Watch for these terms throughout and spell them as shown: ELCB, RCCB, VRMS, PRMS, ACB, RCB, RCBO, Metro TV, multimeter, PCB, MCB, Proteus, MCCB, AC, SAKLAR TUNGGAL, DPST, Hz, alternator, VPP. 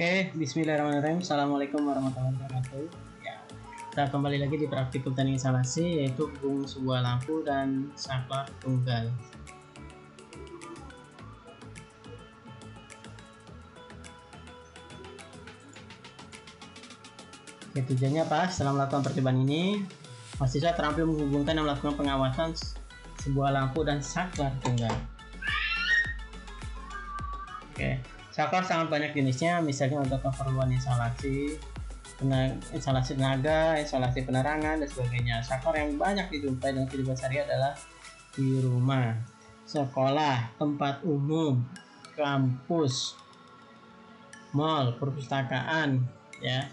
Oke, bismillahirrahmanirrahim. Assalamualaikum warahmatullahi wabarakatuh. Ya, kita kembali lagi di praktikum teknik instalasi, yaitu hubung sebuah lampu dan saklar tunggal. Oke, tujuannya apa? Setelah melakukan percobaan ini, mahasiswa terampil menghubungkan dan melakukan pengawasan sebuah lampu dan saklar tunggal. Oke, saklar sangat banyak jenisnya, misalnya untuk keperluan instalasi tenaga, instalasi penerangan, dan sebagainya. Saklar yang banyak dijumpai dalam kehidupan sehari adalah di rumah, sekolah, tempat umum, kampus, mal, perpustakaan, ya,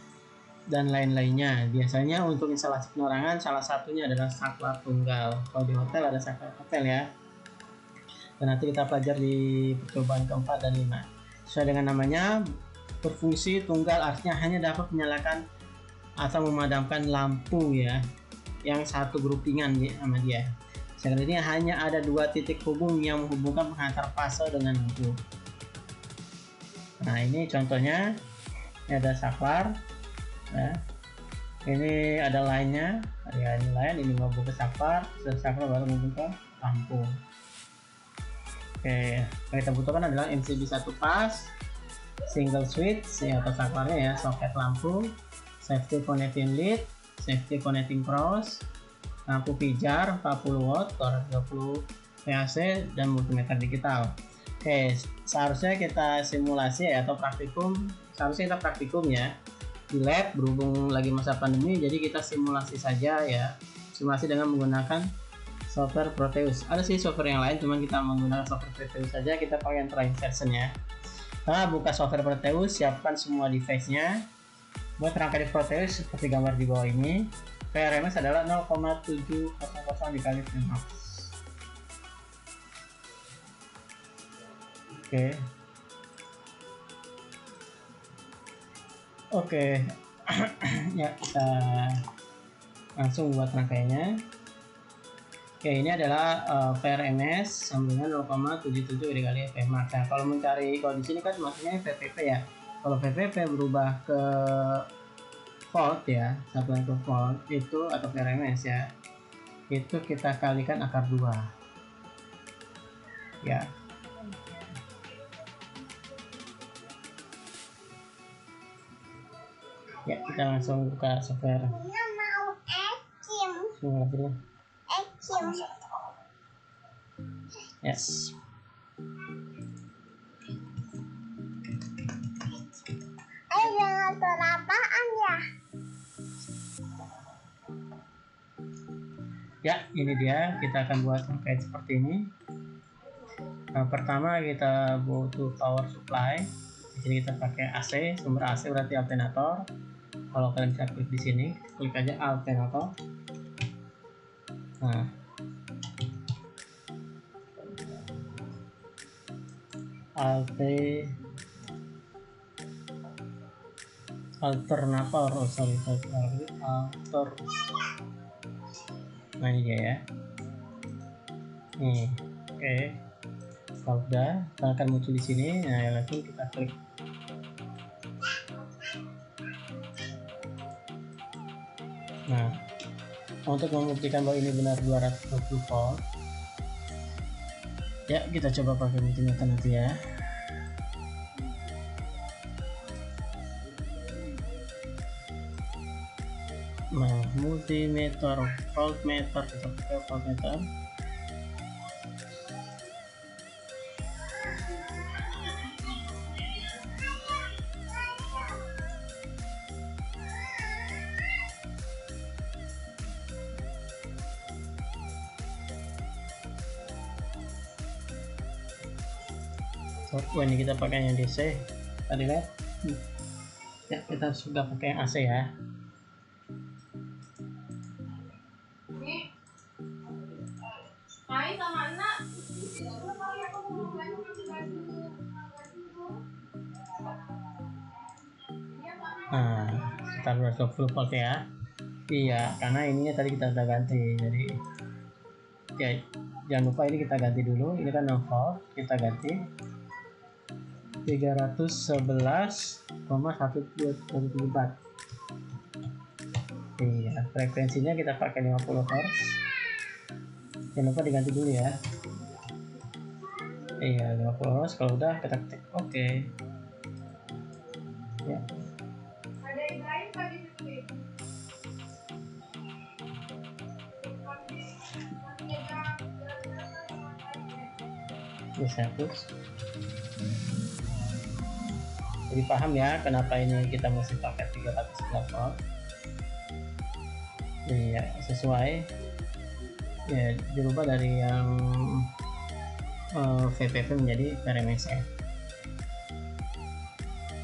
dan lain-lainnya. Biasanya untuk instalasi penerangan salah satunya adalah saklar tunggal. Kalau di hotel ada saklar hotel, ya. Dan nanti kita pelajari di percobaan keempat dan lima. Sesuai dengan namanya, berfungsi tunggal artinya hanya dapat menyalakan atau memadamkan lampu, ya, yang satu groupingan ya, sama dia. Sebenarnya hanya ada dua titik hubung yang menghubungkan pengantar fase dengan lampu. Nah, ini contohnya, ini ada saklar, ya. Ini ada lainnya, ya, ini lain, ini menghubung ke saklar, dan saklar baru menghubung ke lampu. Oke, yang kita butuhkan adalah MCB 1 pas, single switch atau saklarnya, ya, soket lampu, safety connecting lead, safety connecting cross, lampu pijar 40 watt, 30 VAC, dan multimeter digital. Oke, seharusnya kita simulasi atau praktikum, ya di lab. Berhubung lagi masa pandemi, jadi kita simulasi saja, ya, simulasi dengan menggunakan software Proteus. Ada sih software yang lain, cuman kita menggunakan software Proteus saja. Kita pakai yang terakhir version, ya. Nah, buka software Proteus, siapkan semua device-nya. Buat rangka di Proteus seperti gambar di bawah ini. PRMS adalah 0,700 dikali Fnux. Oke. Ya, kita langsung buat rangkaiannya. Oke, ini adalah VRMS sama dengan 0,77 dikali Fmax. Nah, kalau mencari kondisi ini kan maksudnya VPP, ya. Kalau VPP berubah ke volt, ya, satuan ke volt itu, atau VRMS, ya, itu kita kalikan akar 2, ya. Ya, kita langsung buka software simulasinya. Yes. Jangan terapaan, ya. Ya, ini dia. Kita akan buat kayak seperti ini. Nah, pertama kita butuh power supply. Di sini kita pakai AC, sumber AC berarti alternator. Kalau kalian bisa klik di sini, klik aja alternator. Nah, alternator, nah ini dia, ya. Nih, oke. Kalau udah, kita akan muncul di sini. Nah, langsung kita klik. Nah, untuk membuktikan bahwa ini benar 220 volt. Ya, kita coba pakai multimeter nanti, ya. Nah, multimeter, voltmeter, kita pakai voltmeter. Ini kita pakai yang DC tadi, kan? Ya, kita sudah pakai yang AC, ya. Nah, kita 220 volt, ya. Iya, karena ininya tadi kita sudah ganti, jadi ya, jangan lupa ini kita ganti dulu. Ini kan 0 volt, kita ganti. 311,174. Iya, frekuensinya kita pakai 50 Hz. Jangan lupa diganti dulu ya. Iya, 50 Hz. Kalau udah kita ketik oke. Ya. Ada yang lain tadi sih. Bisa terus. Jadi paham ya kenapa ini kita mesti pakai 311 volt. Iya, sesuai ya, dirubah dari yang VPP menjadi PRMS.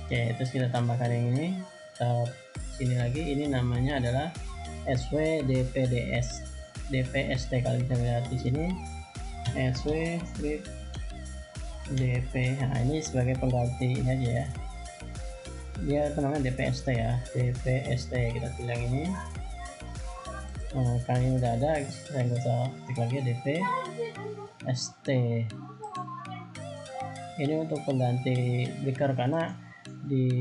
Oke, terus kita tambahkan yang ini ke sini lagi. Ini namanya adalah SWDPDPST. Kalian bisa lihat di sini SWDP. Nah, ini sebagai pengganti ini aja ya, dia namanya DPST ya, DPST. Kita bilang ini. Nah, kali udah ada, saya nggak usah klik lagi ya, DPST. Ini untuk pengganti breaker karena di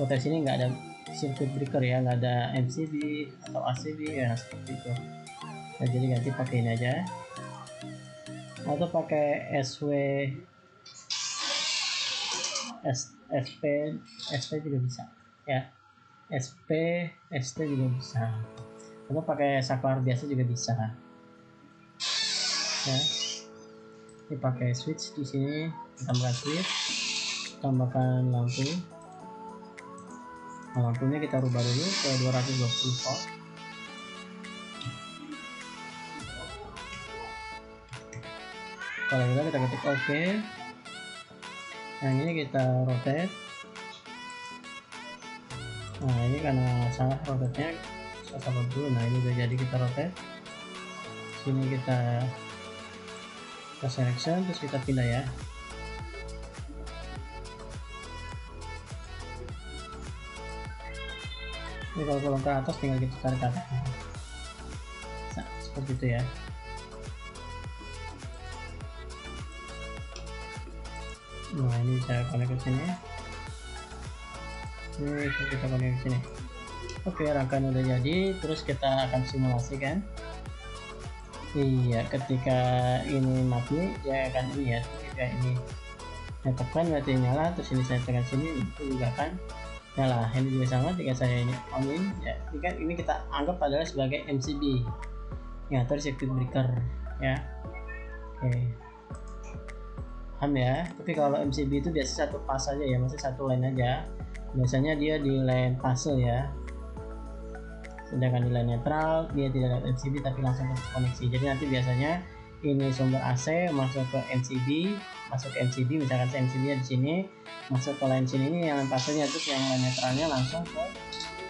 potensi ini nggak ada circuit breaker ya, nggak ada MCB atau RCB ya, seperti itu. Nah, jadi ganti pakai ini aja atau pakai SP juga bisa ya. ST juga bisa, atau pakai saklar biasa juga bisa ya. Ini pakai switch di sini, tambahkan switch, tambahkan lampu. Nah, lampunya kita rubah dulu ke 220 volt. Kalau udah kita ketik OK. Nah, ini kita rotate. Nah, ini karena salah rotate-nya, salah dulu. Nah, ini udah jadi, kita rotate. Sini kita selection, terus kita pindah ya. Ini kalau turun ke atas tinggal kita tarik ke atas. Nah, seperti itu ya. Nah, ini saya connect ke sini. Ini kita pakai di sini. Oke, rangkaian udah jadi. Terus kita akan simulasikan. Iya, ketika ini mati ya akan ini ya. Ketika ini saya tekan berarti nyala. Terus ini saya tekan sini itu juga akan nyala. Ini juga sama. Jika saya ini onin ya, ini kita anggap adalah sebagai MCB, ngatur circuit breaker ya. Oke, paham ya. Tapi kalau MCB itu biasa satu pas aja ya, masih satu line aja. Biasanya dia di line fase ya, sedangkan di line netral dia tidak ada MCB tapi langsung ke koneksi. Jadi nanti biasanya ini sumber AC masuk ke MCB, misalkan saya MCB nya di sini, masuk ke line sini, ini yang fasenya, terus yang line netralnya langsung ke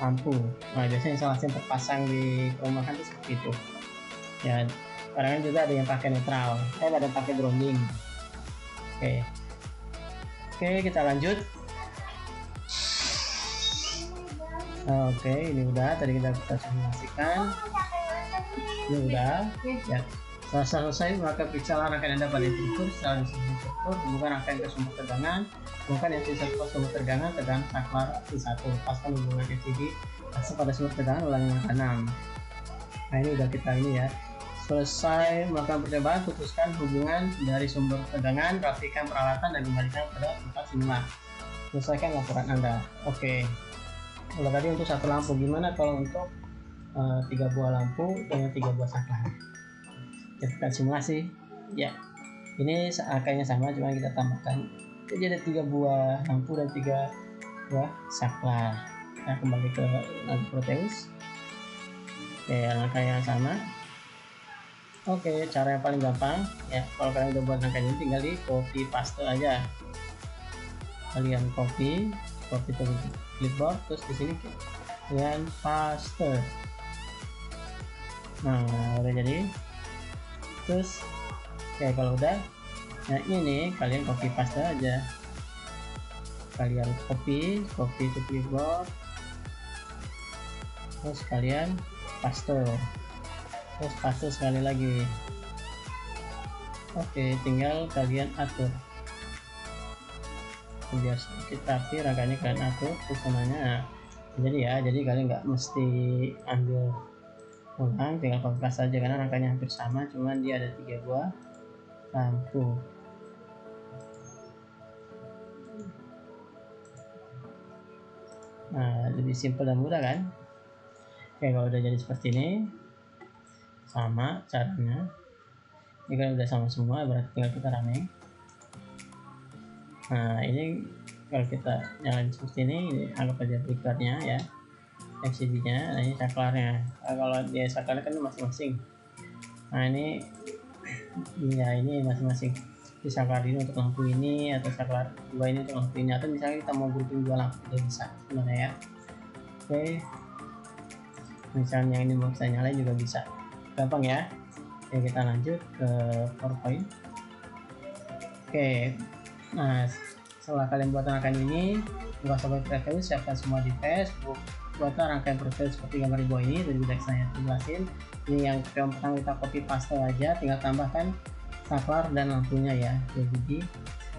lampu. Nah, biasanya instalasi yang terpasang di perumahan itu seperti itu ya. Kadang-kadang juga ada yang pakai netral, ada yang pakai grounding. Oke, kita lanjut. Oke, ini udah. Tadi kita simulasikan. Ini udah. Ya. Setelah selesai, maka periksalah rangkaian Anda pada instruktur. Setelah instruktur, hubungkan rangkaian ke sumber tegangan. Hubungkan yang C1 ke sumber tegangan, tegangan saklar C1. Lepaskan hubungan MCB pada sumber tegangan, ulangi langkah 6. Nah, ini udah kita ini ya. Selesai melakukan percobaan, putuskan hubungan dari sumber tegangan, rapikan peralatan, dan kembalikan pada tempat semula. Selesaikan laporan Anda. Oke. Kalau tadi untuk satu lampu, gimana kalau untuk 3 buah lampu dengan 3 buah saklar? Kita simulasi ya. Ini angkanya sama, cuma kita tambahkan. Jadi ada 3 buah lampu dan 3 buah saklar. Nah, kembali ke lampu Proteus. Oke, angka yang sama. Oke, cara yang paling gampang ya, kalau kalian udah buat angkanya tinggal di copy paste aja. Kalian copy terus clipboard, terus di sini kalian paste. Nah, udah jadi. Terus kayak kalau udah, nah ini kalian copy paste aja. Kalian copy to clipboard, terus kalian paste, terus paste sekali lagi. Oke, tinggal kalian atur. biar tapi rangkanya kalian atur ukurannya. Jadi ya, jadi kalian nggak mesti ambil ulang, tinggal kompres aja karena rangkanya hampir sama, cuman dia ada 3 buah lampu. Nah, lebih simpel dan mudah kan? Oke, kalau udah jadi seperti ini, sama caranya. Ini kan udah sama semua, berarti tinggal kita rame. Nah, ini kalau kita nyalain seperti ini, anggap aja breakernya ya, MCB-nya. Nah, ini saklarnya. Nah, kalau dia saklarnya kan masing-masing. Nah, ini ya ini masing-masing. Di saklar ini untuk lampu ini, atau saklar dua ini untuk lampu ini, atau misalnya kita mau grouping dua lampu juga bisa sebenarnya ya. Oke, misalnya yang ini mau kita nyalain juga bisa, gampang ya. Oke, kita lanjut ke PowerPoint. Oke, nah setelah kalian buat rangkaian ini, buka software Proteus, siapkan semua device, buatlah rangkaian Proteus seperti gambar di bawah ini, dan sudah saya jelasin. Ini yang pertama kita copy paste aja, tinggal tambahkan saklar dan lampunya ya. Jadi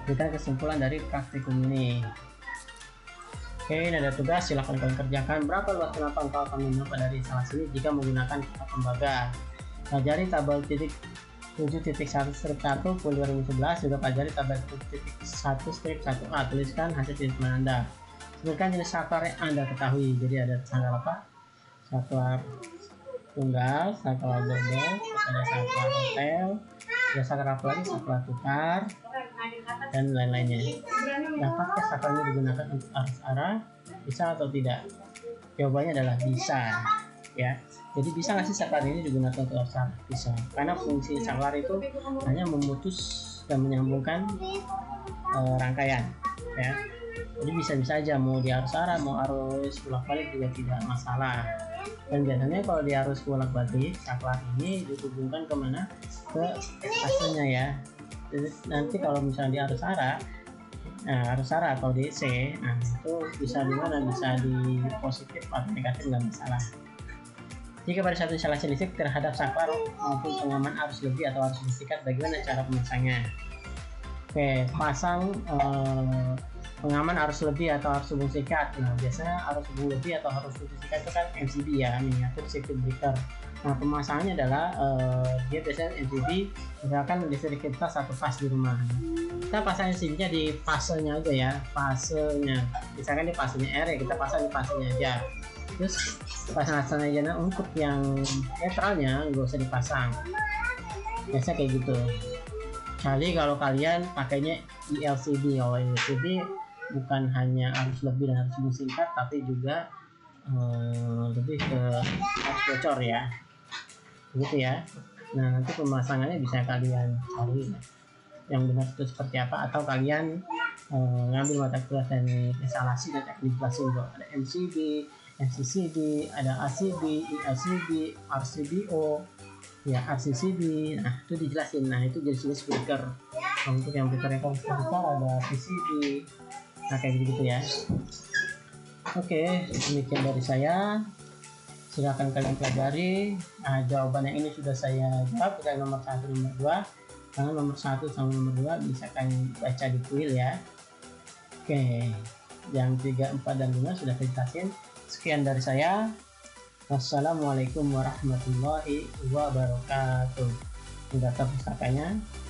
kita kesimpulan dari praktikum ini. Oke, ini ada tugas, silahkan kalian kerjakan. Berapa luas lapang kalau kami dapat dari instalasi ini jika menggunakan kotak tembaga? Pelajari tabel titik 7.1.1 puluh 2011, juga pelajari tabel 7.1.1a. Tuliskan hasil penelitian Anda. Sebutkan jenis saklar yang Anda ketahui. Jadi ada saklar apa? Saklar tunggal, saklar double, ada saklar hotel, ada saklar apa lagi? Saklar tukar dan lain-lainnya. Dapatkah saklar ini digunakan untuk arus arah? Bisa atau tidak? Jawabannya adalah bisa. Ya, jadi bisa nggak sih saklar ini digunakan untuk arah? Bisa, karena fungsi saklar itu hanya memutus dan menyambungkan rangkaian ya. Jadi bisa-bisa aja mau di arus arah, mau arus bolak-balik juga tidak masalah. Dan biasanya kalau di arus bolak-balik, saklar ini dihubungkan kemana? Ke stasiunnya ya. Jadi nanti kalau misalnya di arus arah, nah, harus arah atau DC, nah itu bisa di mana? Bisa di positif atau negatif, nggak masalah. Jika pada satu instalasi listrik terhadap saklar maupun pengaman arus lebih atau arus listrikan, bagaimana cara pemasangnya? Oke, pasang pengaman arus lebih atau arus hubung sikat. Nah, biasanya arus hubung lebih atau arus hubung sikat itu kan MCB ya, miniatur circuit breaker. Nah, pemasangannya adalah dia biasanya MCB, misalkan listrik kita satu fase di rumah. Kita pasang MCB-nya di fasenya aja ya, fasenya. Misalkan di fasenya R ya, kita pasang di fasenya aja. Terus pasang-pasang aja. Nah, untuk yang netralnya nggak usah dipasang, biasa kayak gitu. Kali kalau kalian pakainya ELCB, kalau ELCB bukan hanya arus lebih dan arus singkat, tapi juga lebih ke arus bocor ya, gitu ya. Nah, nanti pemasangannya bisa kalian cari yang benar itu seperti apa, atau kalian ngambil mata kuliah teknik instalasi dan teknik plastik. Ada MCB, MCCB, ada ACB, ELCB, RCBO, ya RCCB. Nah, itu dijelasin. Nah, itu jenis-jenis breaker. Untuk yang breaker yang besar ada PCB. Nah, kayak gitu ya. Oke, demikian dari saya. Silahkan kalian pelajari. Nah, jawaban yang ini sudah saya jawab, kita nomor 1, nomor 2. Karena nomor 1 sama nomor 2 bisa kalian baca di kuil ya. Oke, yang 3, 4 dan 5 sudah saya jelasin. Sekian dari saya. Wassalamualaikum warahmatullahi wabarakatuh. Sudah daftar pusakanya.